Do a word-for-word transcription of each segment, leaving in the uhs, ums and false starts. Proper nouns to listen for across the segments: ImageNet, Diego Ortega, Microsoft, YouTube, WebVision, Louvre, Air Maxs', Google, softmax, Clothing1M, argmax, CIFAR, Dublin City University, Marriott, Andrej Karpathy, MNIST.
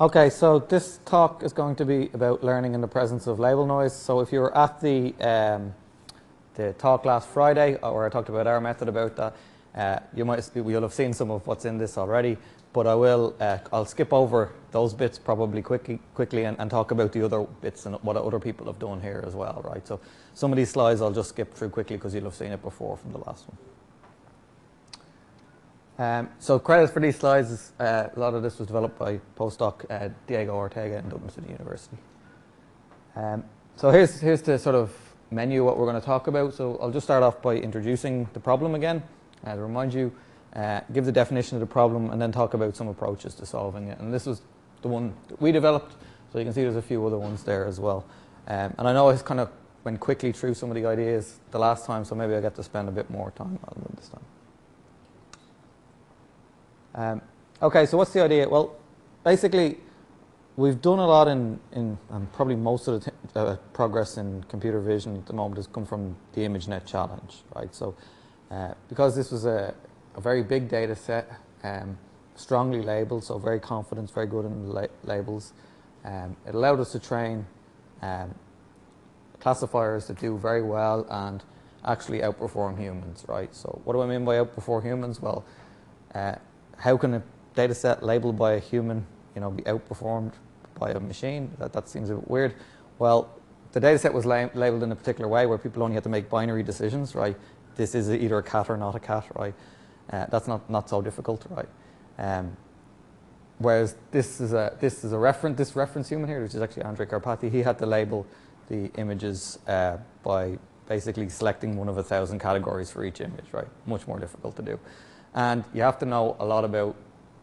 Okay, so this talk is going to be about learning in the presence of label noise. So if you were at the, um, the talk last Friday, or I talked about our method about that, uh, you might, you'll have seen some of what's in this already, but I will, uh, I'll skip over those bits probably quickly, quickly and, and talk about the other bits and what other people have done here as well, right? So some of these slides I'll just skip through quickly because you'll have seen it before from the last one. Um, so credit for these slides, is, uh, a lot of this was developed by postdoc uh, Diego Ortega in Dublin City University. Um, so here's, here's the sort of menu what we're going to talk about. So I'll just start off by introducing the problem again uh, to remind you, uh, give the definition of the problem and then talk about some approaches to solving it. And this was the one that we developed, so you can see there's a few other ones there as well. Um, and I know I kind of went quickly through some of the ideas the last time, so maybe I get to spend a bit more time on them this time. Um, okay, so what's the idea? Well, basically, we've done a lot in, in and probably most of the t uh, progress in computer vision at the moment has come from the ImageNet challenge, right? So, uh, because this was a, a very big data set, um, strongly labeled, so very confident, very good in la labels, um, it allowed us to train um, classifiers that do very well and actually outperform humans, right? So, what do I mean by outperform humans? Well, uh, how can a data set labeled by a human, you know, be outperformed by a machine? That, that seems a bit weird. Well, the data set was lab labeled in a particular way where people only had to make binary decisions, right? This is either a cat or not a cat, right? Uh, that's not, not so difficult, right? Um, whereas this is a, this is a reference, this reference human here, which is actually Andrej Karpathy, he had to label the images uh, by basically selecting one of a thousand categories for each image, right? Much more difficult to do. And you have to know a lot about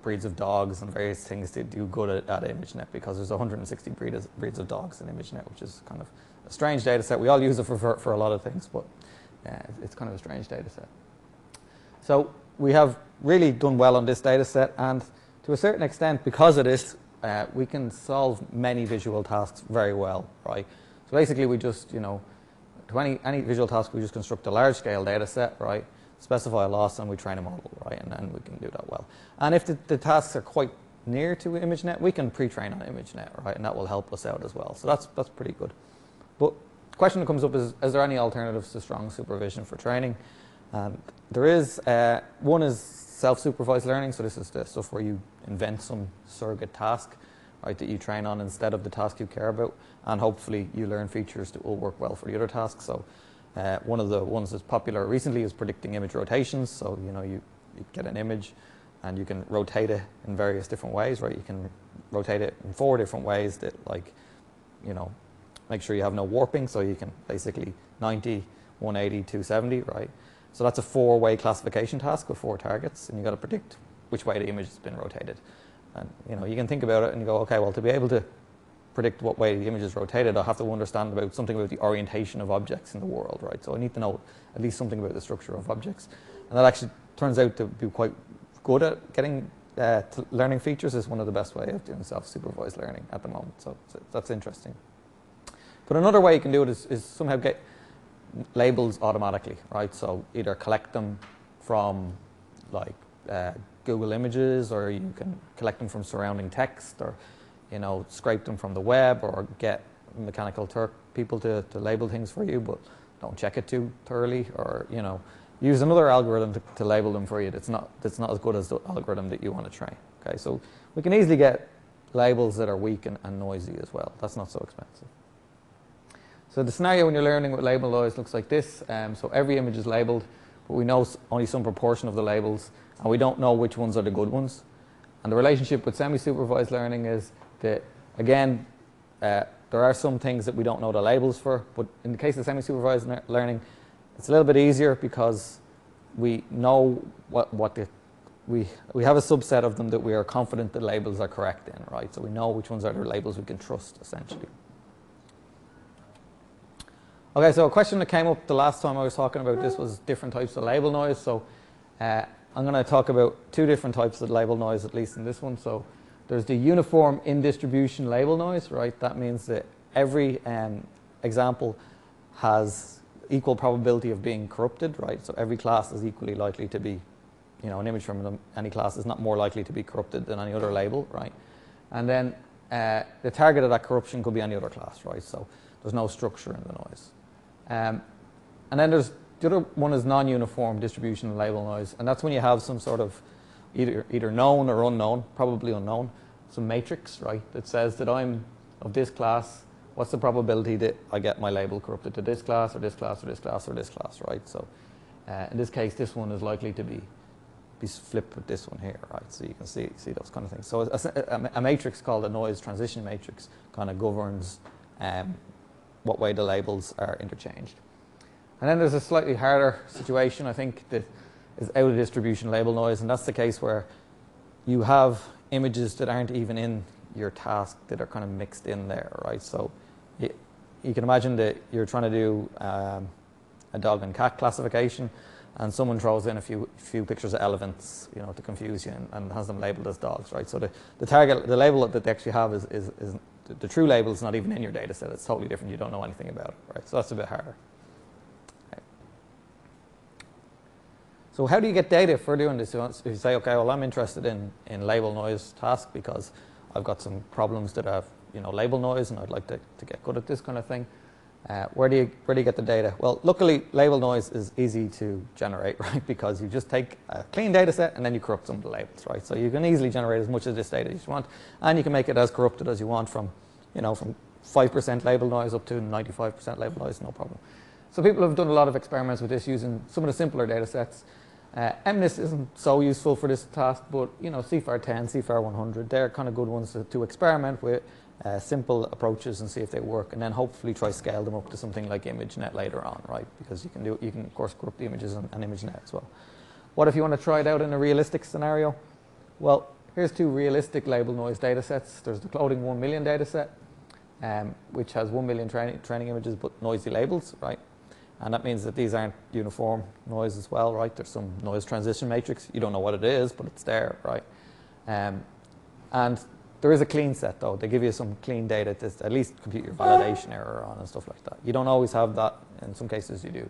breeds of dogs and various things to do good at, at ImageNet, because there's one hundred sixty breeds, breeds of dogs in ImageNet, which is kind of a strange data set. We all use it for, for, for a lot of things, but uh, it's kind of a strange data set. So we have really done well on this data set, and to a certain extent, because of this, uh, we can solve many visual tasks very well, right? So basically we just, you know, to any, any visual task, we just construct a large-scale data set, right? Specify a loss and we train a model, right? And then we can do that well. And if the, the tasks are quite near to ImageNet, we can pre-train on ImageNet, right? And that will help us out as well. So that's, that's pretty good. But the question that comes up is, is there any alternatives to strong supervision for training? And there is. Uh, one is self-supervised learning. So this is the stuff where you invent some surrogate task, right, that you train on instead of the task you care about. And hopefully you learn features that will work well for the other tasks. So Uh, one of the ones that's popular recently is predicting image rotations. So, you know, you, you get an image and you can rotate it in various different ways, right? You can rotate it in four different ways that, like, you know, make sure you have no warping. So you can basically ninety, one eighty, two seventy, right? So that's a four-way classification task with four targets, and you've got to predict which way the image has been rotated. And, you know, you can think about it and you go, okay, well, to be able to predict what way the image is rotated, I have to understand about something about the orientation of objects in the world, right? So I need to know at least something about the structure of objects. And that actually turns out to be quite good at getting, uh, learning features is one of the best ways of doing self-supervised learning at the moment. So, so that's interesting. But another way you can do it is, is somehow get labels automatically, right? So either collect them from, like, uh, Google Images, or you can collect them from surrounding text, or, you know, scrape them from the web, or get Mechanical Turk people to, to label things for you, but don't check it too thoroughly, or, you know, use another algorithm to, to label them for you that's not, that's not as good as the algorithm that you want to train. Okay, so we can easily get labels that are weak and, and noisy as well. That's not so expensive. So the scenario when you're learning with label noise looks like this. Um, so every image is labeled, but we know only some proportion of the labels, and we don't know which ones are the good ones. And the relationship with semi-supervised learning is that, again, uh, there are some things that we don't know the labels for, but in the case of semi-supervised learning, it's a little bit easier because we know what, what the, we, we have a subset of them that we are confident the labels are correct in, right? So we know which ones are the labels we can trust, essentially. Okay, so a question that came up the last time I was talking about this was different types of label noise. So uh, I'm going to talk about two different types of label noise, at least in this one. So there's the uniform in distribution label noise, right? That means that every um, example has equal probability of being corrupted, right? So every class is equally likely to be, you know, an image from any class is not more likely to be corrupted than any other label, right? And then uh, the target of that corruption could be any other class, right? So there's no structure in the noise. Um, and then there's the other one is non-uniform distribution and label noise. And that's when you have some sort of either, either known or unknown, probably unknown, some matrix, right, that says that I'm of this class. What's the probability that I get my label corrupted to this class or this class or this class or this class, right? So uh, in this case, this one is likely to be be flipped with this one here, right? So you can see see those kind of things. So a, a matrix called a noise transition matrix kind of governs um, what way the labels are interchanged. And then there's a slightly harder situation, I think, that is out of distribution label noise, and that's the case where you have images that aren't even in your task that are kind of mixed in there, right? So you, you can imagine that you're trying to do um, a dog and cat classification, and someone throws in a few few pictures of elephants, you know, to confuse you, and, and has them labeled as dogs, right? So the, the target, the label that they actually have is, is, is the, the true label is not even in your data set. It's totally different. You don't know anything about it, right? So that's a bit harder. Okay. So how do you get data for doing this? If you say, okay, well, I'm interested in in label noise task because I've got some problems that have, you know, label noise, and I'd like to, to get good at this kind of thing. Uh, where do you where do you get the data? Well, luckily, label noise is easy to generate, right? Because you just take a clean data set and then you corrupt some of the labels, right? So you can easily generate as much of this data as you want, and you can make it as corrupted as you want from, you know, from five percent label noise up to ninety-five percent label noise, no problem. So people have done a lot of experiments with this using some of the simpler data sets. Uh, MNIST isn't so useful for this task, but you know, CIFAR ten, CIFAR one hundred, they're kind of good ones to, to experiment with. Uh, simple approaches and see if they work, and then hopefully try scale them up to something like ImageNet later on, right? Because you can do, you can of course corrupt the images on, on ImageNet as well. What if you want to try it out in a realistic scenario? Well, here's two realistic label noise data sets. There's the Clothing one million data set, um, which has one million training, training images but noisy labels, right? And that means that these aren't uniform noise as well, right? There's some noise transition matrix. You don't know what it is, but it's there, right? Um, and there is a clean set, though. They give you some clean data to at least compute your validation error on and stuff like that. You don't always have that. In some cases, you do.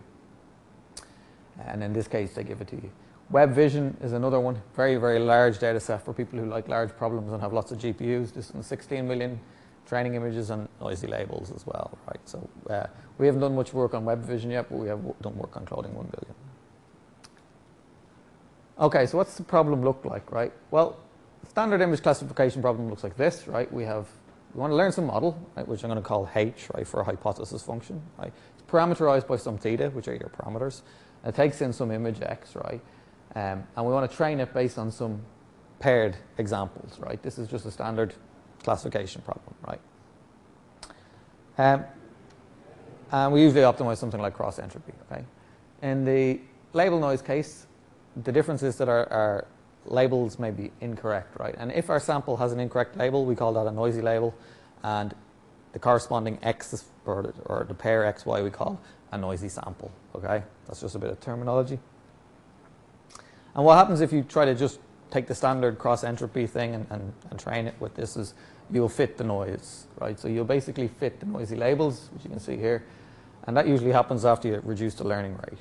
And in this case, they give it to you. WebVision is another one. Very, very large data set for people who like large problems and have lots of G P Us. This one's sixteen million training images and noisy labels as well, right? So uh, we haven't done much work on WebVision yet, but we have done work on Clothing one million. Okay, so what's the problem look like, right? Well, standard image classification problem looks like this, right? We have, we want to learn some model, right, which I'm going to call H, right, for a hypothesis function. Right? It's parameterized by some theta, which are your parameters. And it takes in some image X, right? Um, and we want to train it based on some paired examples, right? This is just a standard classification problem, right? Um, and we usually optimize something like cross entropy, okay? In the label noise case, the difference is that our, our labels may be incorrect, right? And if our sample has an incorrect label, we call that a noisy label, and the corresponding X or, or the pair X Y we call a noisy sample, okay? That's just a bit of terminology. And what happens if you try to just take the standard cross entropy thing and, and, and train it with this is you'll fit the noise, right? So you'll basically fit the noisy labels, which you can see here, and that usually happens after you reduce the learning rate.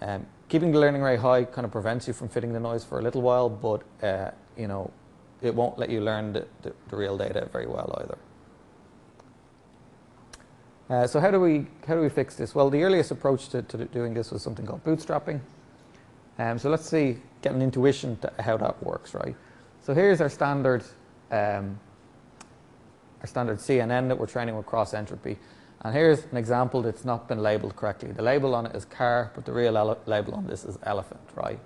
Um, keeping the learning rate high kind of prevents you from fitting the noise for a little while, but uh, you know, it won't let you learn the, the, the real data very well either. Uh, so how do we how do we fix this? Well, the earliest approach to, to doing this was something called bootstrapping. Um, so let's see, get an intuition to how that works, right? So here's our standard um, our standard C N N that we're training with cross entropy. And here's an example that's not been labeled correctly. The label on it is car, but the real label on this is elephant, right?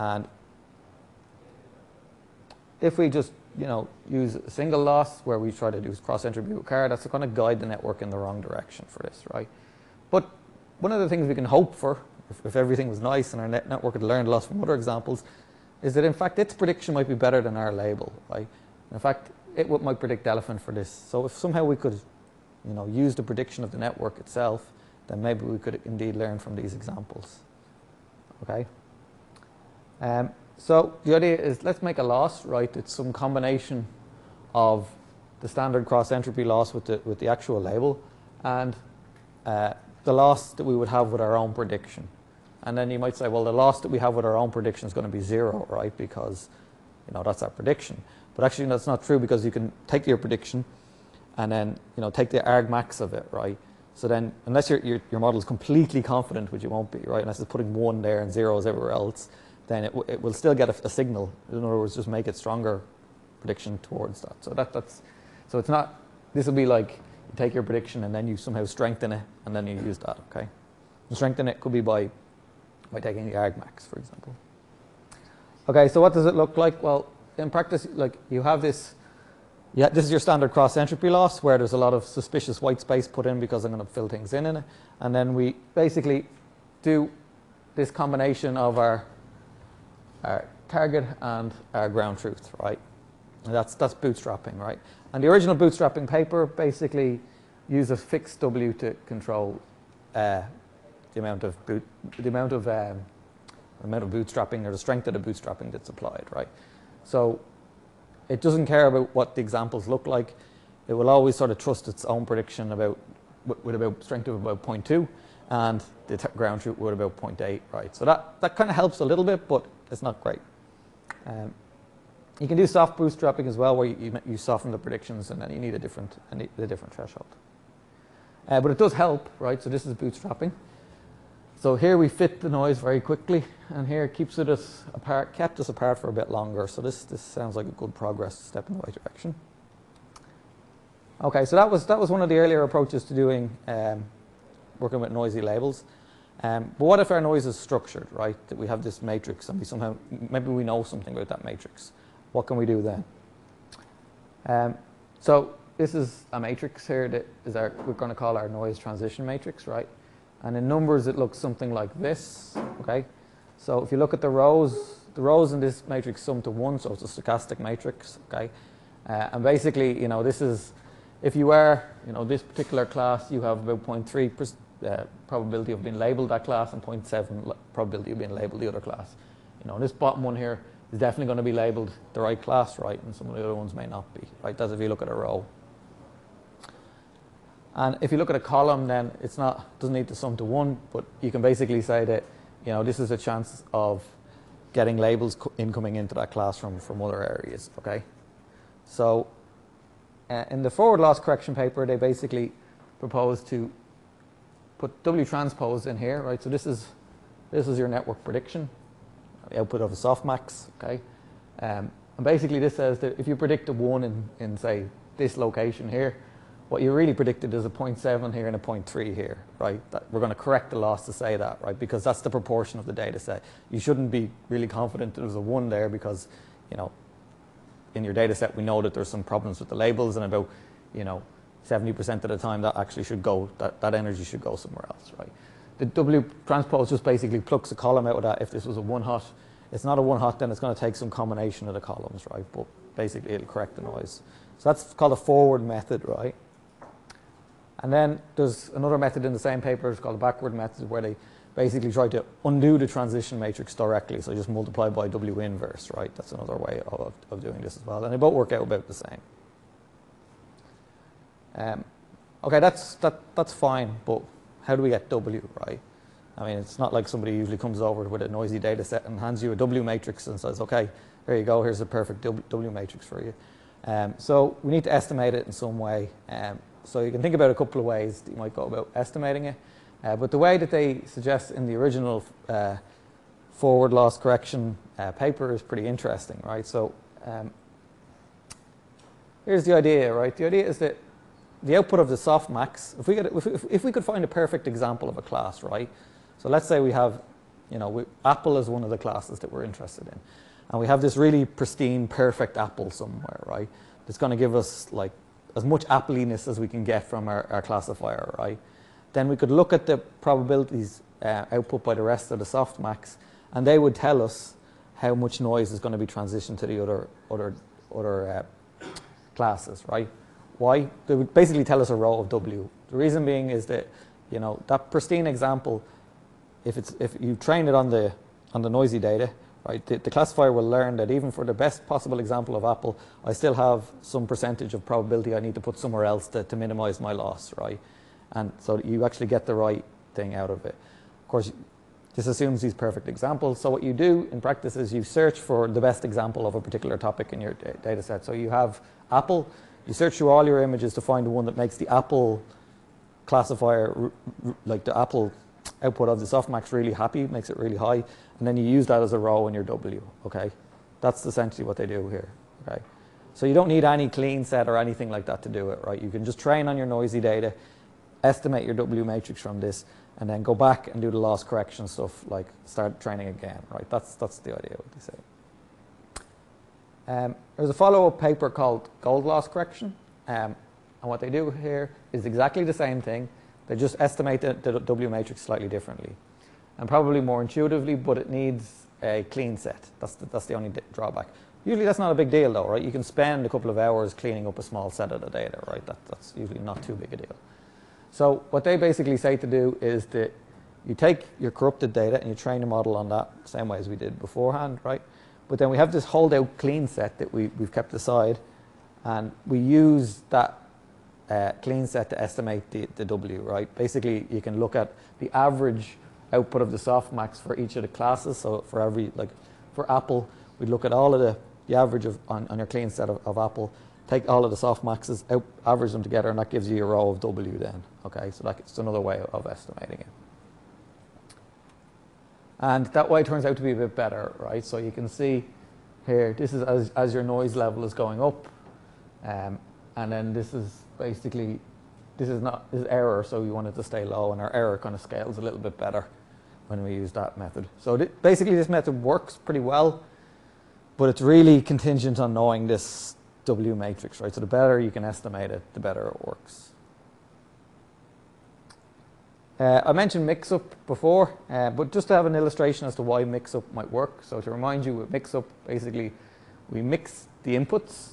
And if we just, you know, use a single loss where we try to do cross entropy with car, that's going to guide the network in the wrong direction for this, right? But one of the things we can hope for, if, if everything was nice and our net network had learned lots from other examples, is that in fact its prediction might be better than our label, right? In fact, it might predict elephant for this. So if somehow we could, you know, use the prediction of the network itself, then maybe we could indeed learn from these examples. Okay. Um, so the idea is let's make a loss, right? It's some combination of the standard cross entropy loss with the with the actual label, and uh, the loss that we would have with our own prediction. And then you might say, well, the loss that we have with our own prediction is going to be zero, right? Because you know, that's our prediction. But actually that's not true, because you can take your prediction and then, you know, take the argmax of it, right? So then, unless your, your, your model is completely confident, which it won't be, right? Unless it's putting one there and zeros everywhere else, then it, it will still get a, a signal. In other words, just make it stronger prediction towards that. So that, that's, so it's not, this will be like, you take your prediction and then you somehow strengthen it and then you use that, okay? And strengthen it could be by, by taking the argmax, for example. Okay, so what does it look like? Well, in practice, like, you have this, yeah, this is your standard cross entropy loss, where there's a lot of suspicious white space put in because I'm going to fill things in in it. And then we basically do this combination of our, our target and our ground truth, right? And that's, that's bootstrapping, right? And the original bootstrapping paper basically uses fixed W to control uh, the amount of boot, the amount of um, the amount of bootstrapping, or the strength of the bootstrapping that's applied, right? So it doesn't care about what the examples look like. It will always sort of trust its own prediction about, with about strength of about zero point two, and the ground truth with about zero point eight, right? So that, that kind of helps a little bit, but it's not great. Um, you can do soft bootstrapping as well, where you, you, you soften the predictions and then you need a different, a different threshold. Uh, but it does help, right? So this is bootstrapping. So here we fit the noise very quickly, and here it keeps us apart, kept us apart for a bit longer. So this, this sounds like a good progress step in the right direction. Okay, so that was, that was one of the earlier approaches to doing, um, working with noisy labels. Um, but what if our noise is structured, right? That we have this matrix, and we somehow, maybe we know something about that matrix. What can we do then? Um, so this is a matrix here that is our, we're going to call our noise transition matrix, right? And in numbers, it looks something like this, okay? So if you look at the rows, the rows in this matrix sum to one, so it's a stochastic matrix, okay? Uh, and basically, you know, this is, if you are, you know, this particular class, you have about zero point three uh, probability of being labeled that class, and zero point seven probability of being labeled the other class. You know, this bottom one here is definitely going to be labeled the right class, right? And some of the other ones may not be, right? That's if you look at a row. And if you look at a column, then it's not, doesn't need to sum to one, but you can basically say that, you know, this is a chance of getting labels incoming into that class from, from other areas, okay? So uh, in the forward loss correction paper, they basically propose to put W transpose in here, right? So this is, this is your network prediction, the output of a softmax, okay? Um, and basically this says that if you predict a one in, in say, this location here, what you really predicted is a zero point seven here and a zero point three here, right? That we're going to correct the loss to say that, right? Because that's the proportion of the data set. You shouldn't be really confident that there's a one there, because, you know, in your data set we know that there's some problems with the labels, and about, you know, seventy percent of the time that actually should go, that, that energy should go somewhere else, right? The W transpose just basically plucks a column out of that. If this was a one hot, it's not a one hot, then it's going to take some combination of the columns, right? But basically it'll correct the noise. So that's called a forward method, right? And then there's another method in the same paper, it's called a backward method, where they basically try to undo the transition matrix directly. So just multiply by W inverse, right? That's another way of, of doing this as well. And they both work out about the same. Um, okay, that's, that, that's fine, but how do we get W, right? I mean, it's not like somebody usually comes over with a noisy data set and hands you a W matrix and says, okay, here you go, here's a perfect W matrix for you. Um, so we need to estimate it in some way. Um, So you can think about a couple of ways that you might go about estimating it. Uh, but the way that they suggest in the original uh, forward loss correction uh, paper is pretty interesting, right? So um, here's the idea, right? The idea is that the output of the softmax, if we, get, if, if, if we could find a perfect example of a class, right? So let's say we have, you know, we, Apple is one of the classes that we're interested in. And we have this really pristine, perfect apple somewhere, right? That's going to give us, like, as much appliness as we can get from our, our classifier, right? Then we could look at the probabilities uh, output by the rest of the softmax, and they would tell us how much noise is going to be transitioned to the other other other uh, classes, right? Why? They would basically tell us a row of W. The reason being is that, you know, that pristine example, if it's if you train it on the on the noisy data, right, the, the classifier will learn that even for the best possible example of Apple, I still have some percentage of probability I need to put somewhere else to, to minimize my loss, right? And so you actually get the right thing out of it. Of course, This assumes these perfect examples. So what you do in practice is you search for the best example of a particular topic in your data set. So you have apple. You search through all your images to find the one that makes the apple classifier, like the apple output of the softmax, really happy, makes it really high. And then you use that as a row in your W. Okay, that's essentially what they do here. Okay, so you don't need any clean set or anything like that to do it, right? You can just train on your noisy data, estimate your W matrix from this, and then go back and do the loss correction stuff, like start training again, right? That's, that's the idea, what they say. Um, there's a follow-up paper called Gold Loss Correction, um, and what they do here is exactly the same thing. They just estimate the, the W matrix slightly differently, and probably more intuitively, but it needs a clean set. That's the, that's the only drawback. Usually that's not a big deal though, right? You can spend a couple of hours cleaning up a small set of the data, right? That, that's usually not too big a deal. So what they basically say to do is that you take your corrupted data and you train the model on that, same way as we did beforehand, right? But then we have this holdout clean set that we, we've kept aside, and we use that uh, clean set to estimate the, the W, right? Basically, you can look at the average output of the softmax for each of the classes. So for every, like for Apple, we look at all of the, the average of, on, on your clean set of, of Apple, take all of the softmaxes, out, average them together, and that gives you a row of W then. Okay, so that's another way of estimating it. And that way it turns out to be a bit better, right? So you can see here, this is as, as your noise level is going up, um, and then this is basically, this is not, this is error, so we want it to stay low, and our error kind of scales a little bit better when we use that method. So th basically this method works pretty well, but it's really contingent on knowing this W matrix, right? So the better you can estimate it, the better it works. Uh, I mentioned mix-up before, uh, but just to have an illustration as to why mix-up might work. So to remind you, with mix-up, basically, we mix the inputs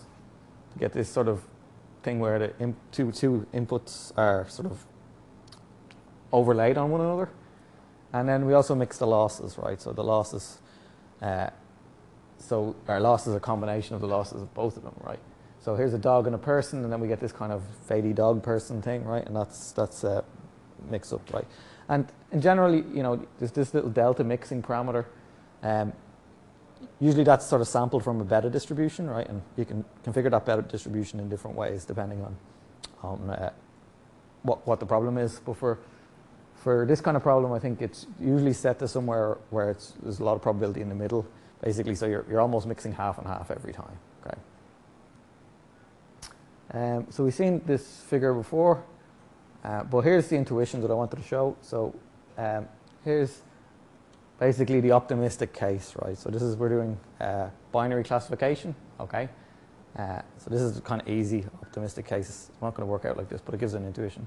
to get this sort of thing where the imp two, two inputs are sort of overlaid on one another. And then we also mix the losses, right? So the losses, uh, so our loss is a combination of the losses of both of them, right? So here's a dog and a person, and then we get this kind of fadey dog person thing, right? And that's, that's uh, mix up, right? And, and generally, you know, there's this little delta mixing parameter. Um, usually that's sort of sampled from a beta distribution, right? And you can configure that beta distribution in different ways depending on, on uh, what, what the problem is. But for, for this kind of problem, I think it's usually set to somewhere where it's, there's a lot of probability in the middle, basically. So you're, you're almost mixing half and half every time, okay? Um, so we've seen this figure before. Uh, but here's the intuition that I wanted to show. So um, here's basically the optimistic case, right? So this is, we're doing uh, binary classification, okay? Uh, so this is kind of easy optimistic case. It's not going to work out like this, but it gives an intuition.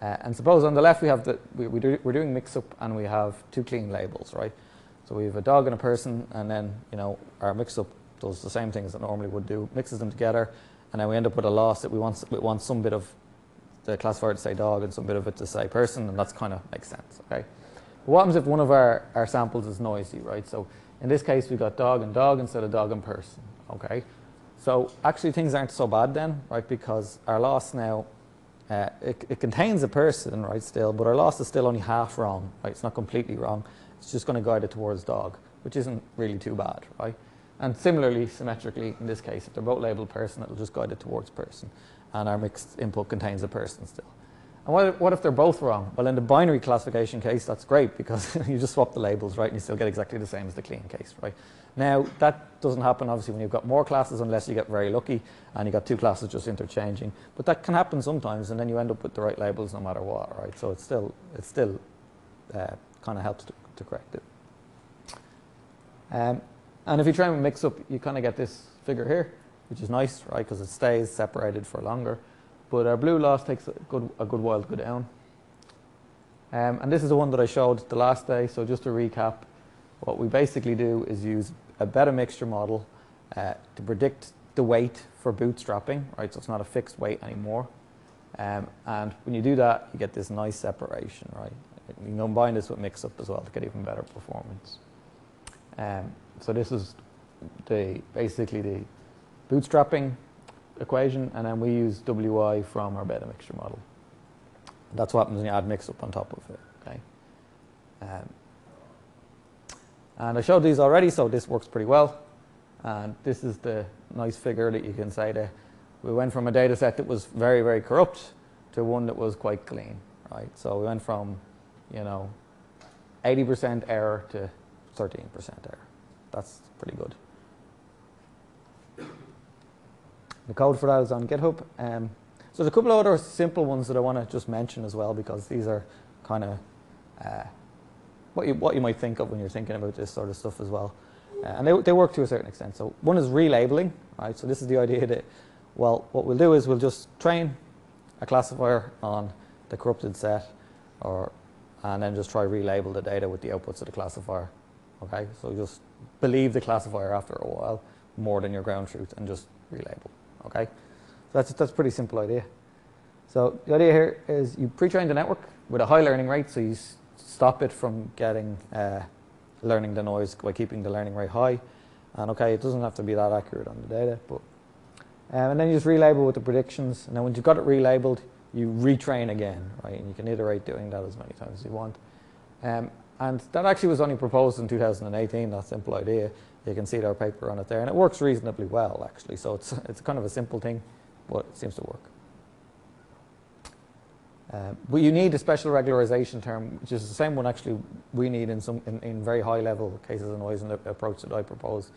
Uh, and suppose on the left we have the, we, we do, we're doing mix-up, and we have two clean labels, right? So we have a dog and a person, and then, you know, our mix-up does the same things that normally would do, mixes them together, and then we end up with a loss that we want, we want some bit of the classifier to say dog and some bit of it to say person, and that's kind of makes sense, okay? But what happens if one of our, our samples is noisy, right? So in this case, we got dog and dog instead of dog and person, okay? So actually things aren't so bad then, right? Because our loss now, uh, it, it contains a person, right, still, but our loss is still only half wrong, right? It's not completely wrong. It's just going to guide it towards dog, which isn't really too bad, right? And similarly, symmetrically, in this case, if they're both labeled person, it'll just guide it towards person. And our mixed input contains a person still. And what if, what if they're both wrong? Well, in the binary classification case, that's great, because you just swap the labels, right, and you still get exactly the same as the clean case, right? Now, that doesn't happen, obviously, when you've got more classes, unless you get very lucky and you've got two classes just interchanging. But that can happen sometimes, and then you end up with the right labels no matter what, right? So it still, it still uh, kind of helps to, to correct it. Um, and if you try and mix up, you kind of get this figure here, which is nice, right, because it stays separated for longer. But our blue loss takes a good, a good while to go down. Um, and this is the one that I showed the last day. So just to recap, what we basically do is use a beta mixture model uh, to predict the weight for bootstrapping, right? So it's not a fixed weight anymore. Um, and when you do that, you get this nice separation, right? You can combine this with mix-up as well to get even better performance. Um, so this is the basically the bootstrapping equation, and then we use W I from our beta mixture model. That's what happens when you add mix-up on top of it, okay? Um, And I showed these already, so this works pretty well. And this is the nice figure that you can say that we went from a data set that was very, very corrupt to one that was quite clean, right? So we went from, you know, eighty percent error to thirteen percent error. That's pretty good. The code for that is on GitHub. Um, so there's a couple of other simple ones that I want to just mention as well, because these are kind of uh, what, you, what you might think of when you're thinking about this sort of stuff as well. Uh, and they, they work to a certain extent. So one is relabeling, right? So this is the idea that, well, what we'll do is we'll just train a classifier on the corrupted set, or and then just try relabel the data with the outputs of the classifier. Okay, so just believe the classifier after a while more than your ground truth and just relabel. Okay, so that's that's a pretty simple idea. So the idea here is you pre-train the network with a high learning rate, so you stop it from getting uh, learning the noise by keeping the learning rate high. And okay, it doesn't have to be that accurate on the data, but um, and then you just relabel with the predictions. And then when you've got it relabeled, you retrain again, right? And you can iterate doing that as many times as you want. Um, and that actually was only proposed in two thousand eighteen, that simple idea. You can see our paper on it there, and it works reasonably well, actually. So it's, it's kind of a simple thing, but it seems to work. Uh, but you need a special regularization term, which is the same one actually we need in some in, in very high level cases of noise, and the approach that I propose.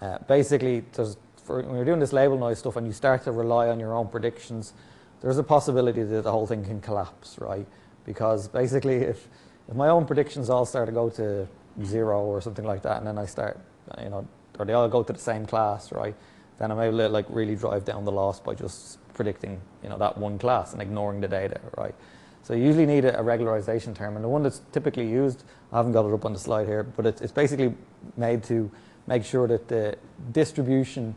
Uh, basically, there's, for, when you're doing this label noise stuff and you start to rely on your own predictions, there's a possibility that the whole thing can collapse, right? Because basically, if, if my own predictions all start to go to zero or something like that, and then I start, you know, or they all go to the same class, right? Then I'm able to like really drive down the loss by just predicting, you know, that one class and ignoring the data, right? So you usually need a, a regularization term, and the one that's typically used, I haven't got it up on the slide here, but it's, it's basically made to make sure that the distribution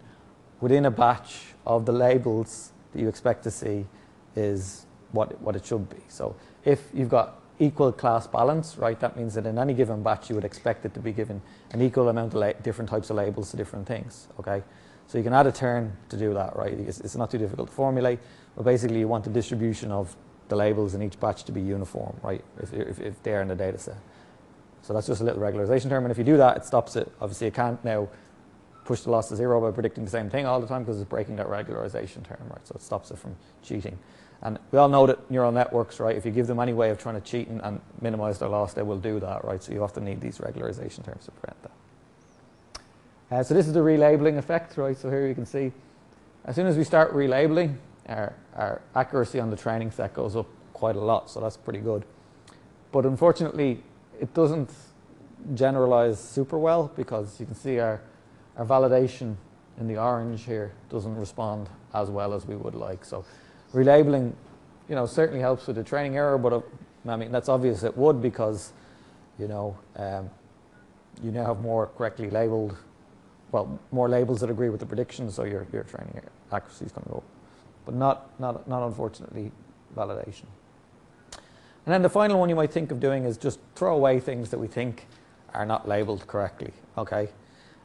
within a batch of the labels that you expect to see is what, what it should be. So if you've got equal class balance, right, that means that in any given batch you would expect it to be given an equal amount of different types of labels to different things, okay? So you can add a term to do that, right? It's, it's not too difficult to formulate, but basically you want the distribution of the labels in each batch to be uniform, right, if, if, if they're in the data set. So that's just a little regularization term, and if you do that, it stops it. Obviously you can't now push the loss to zero by predicting the same thing all the time because it's breaking that regularization term, right? So it stops it from cheating. And we all know that neural networks, right, if you give them any way of trying to cheat and, and minimize their loss, they will do that, right? So you often need these regularization terms to prevent that. Uh, so this is the relabeling effect, right? So here you can see, as soon as we start relabeling, our, our accuracy on the training set goes up quite a lot, so that's pretty good. But unfortunately, it doesn't generalize super well, because you can see our Our validation in the orange here doesn't respond as well as we would like. So relabeling, you know, certainly helps with the training error, but uh, I mean, that's obvious it would, because, you know, um, you now have more correctly labeled, well, more labels that agree with the predictions, so your, your training accuracy is going to go up. But not, not, not unfortunately validation. And then the final one you might think of doing is just throw away things that we think are not labeled correctly, okay?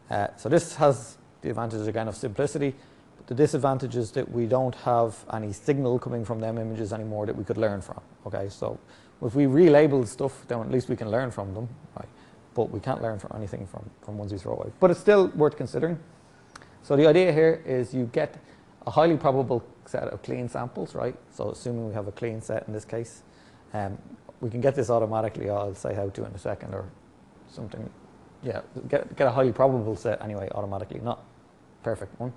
Uh, so this has the advantage again of simplicity, but the disadvantage is that we don't have any signal coming from them images anymore that we could learn from. Okay, so if we relabel stuff, then at least we can learn from them, right? But we can't learn from anything from, from ones we throw away. But it's still worth considering. So the idea here is you get a highly probable set of clean samples, right? So assuming we have a clean set in this case, um, we can get this automatically. I'll say how to in a second or something. Yeah, get, get a highly probable set anyway, automatically, not perfect one.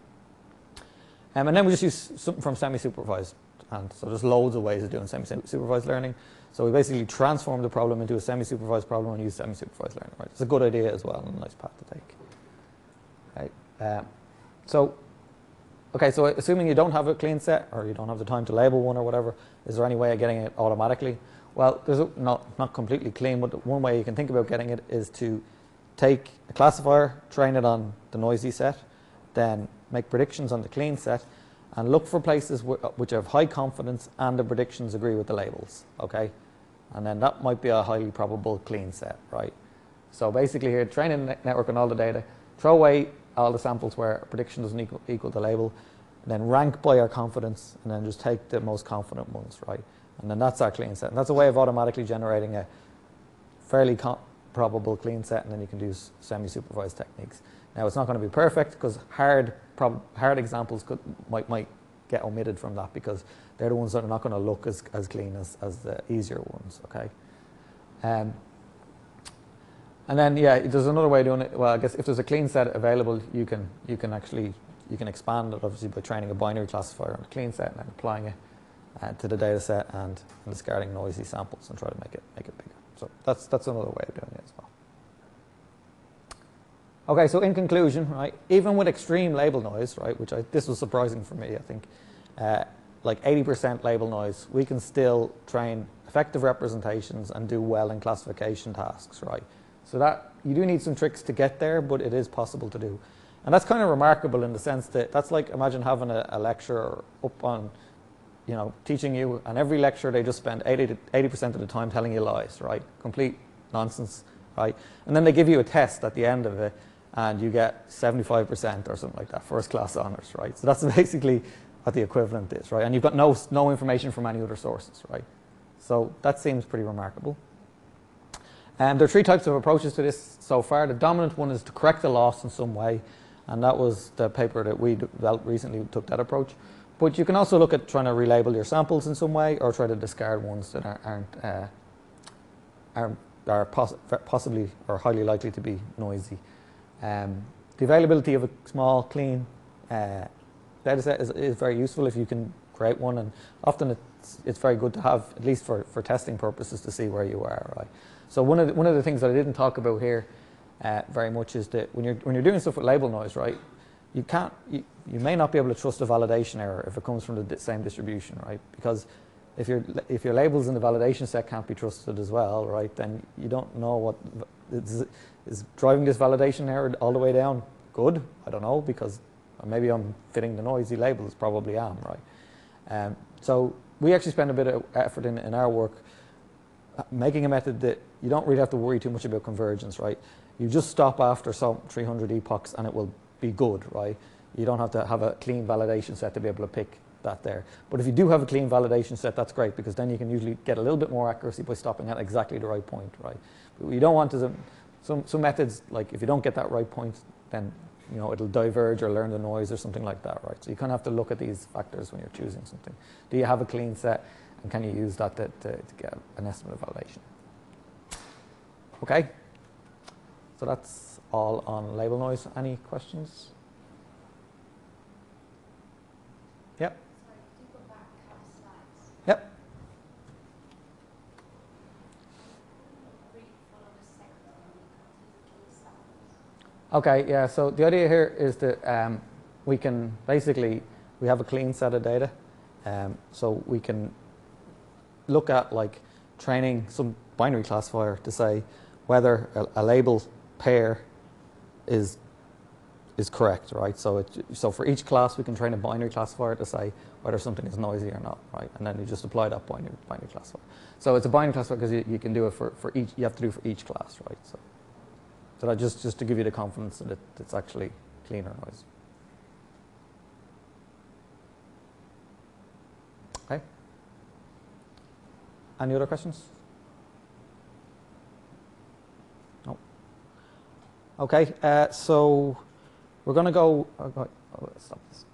Um, and then we just use something from semi-supervised. And so there's loads of ways of doing semi-supervised learning. So we basically transform the problem into a semi-supervised problem and use semi-supervised learning. Right? It's a good idea as well, and a nice path to take. Right. Um, so, okay, so assuming you don't have a clean set, or you don't have the time to label one or whatever, is there any way of getting it automatically? Well, there's a, not, not completely clean, but one way you can think about getting it is to take a classifier, train it on the noisy set, then make predictions on the clean set, and look for places which have high confidence and the predictions agree with the labels, okay? And then that might be a highly probable clean set, right? So basically here, train a network on all the data, throw away all the samples where a prediction doesn't equal, equal the label, and then rank by our confidence, and then just take the most confident ones, right? And then that's our clean set. And that's a way of automatically generating a fairly con probable clean set, and then you can do semi-supervised techniques. Now, it's not going to be perfect because hard, prob hard examples could, might, might get omitted from that because they're the ones that are not going to look as, as clean as, as the easier ones, okay? Um, and then, yeah, there's another way of doing it. Well, I guess if there's a clean set available, you can, you can actually, you can expand it, obviously, by training a binary classifier on a clean set and then applying it uh, to the data set and, and discarding noisy samples and try to make it, make it bigger. So that's, that's another way of doing it as well. Okay, so in conclusion, right, even with extreme label noise, right, which I, this was surprising for me, I think, uh, like eighty percent label noise, we can still train effective representations and do well in classification tasks, right? So that, you do need some tricks to get there, but it is possible to do. And that's kind of remarkable in the sense that that's like, imagine having a, a lecturer up on, you know, teaching you, and every lecture they just spend eighty percent of the time telling you lies, right? Complete nonsense, right? And then they give you a test at the end of it, and you get seventy-five percent or something like that, first class honors, right? So that's basically what the equivalent is, right? And you've got no, no information from any other sources, right? So that seems pretty remarkable. And um, there are three types of approaches to this so far. The dominant one is to correct the loss in some way, and that was the paper that we developed recently took that approach. But you can also look at trying to relabel your samples in some way or try to discard ones that aren't, uh, aren't are poss possibly or highly likely to be noisy. Um, the availability of a small, clean uh, data set is, is very useful if you can create one, and often it's, it's very good to have, at least for, for testing purposes, to see where you are, right? So one of the, one of the things that I didn't talk about here uh, very much is that when you're, when you're doing stuff with label noise, right, you, can't, you, you may not be able to trust a validation error if it comes from the di same distribution, right? Because if, you're, if your labels in the validation set can't be trusted as well, right, then you don't know what... It's, Is driving this validation error all the way down good? I don't know, because maybe I'm fitting the noisy labels, probably am, right? Um, so we actually spend a bit of effort in, in our work making a method that you don't really have to worry too much about convergence, right? You just stop after some three hundred epochs and it will be good, right? You don't have to have a clean validation set to be able to pick that there. But if you do have a clean validation set, that's great, because then you can usually get a little bit more accuracy by stopping at exactly the right point, right? But what you don't want is... Some, some methods, like if you don't get that right point, then you know, it'll diverge or learn the noise or something like that, right? So you kind of have to look at these factors when you're choosing something. Do you have a clean set, and can you use that to, to, to get an estimate of validation? Okay, so that's all on label noise. Any questions? Yep. Yep. Okay, yeah, so the idea here is that um, we can basically, we have a clean set of data, um, so we can look at like training some binary classifier to say whether a, a label pair is is correct, right? So it, so for each class we can train a binary classifier to say whether something is noisy or not, right? And then you just apply that binary, binary classifier. So it's a binary classifier because you, you can do it for, for each, you have to do it for each class, right? So. So that just, just to give you the confidence that it, it's actually cleaner noise. Okay. Any other questions? No. Okay, uh, so we're going to go... Oh, oh, oh, stop this.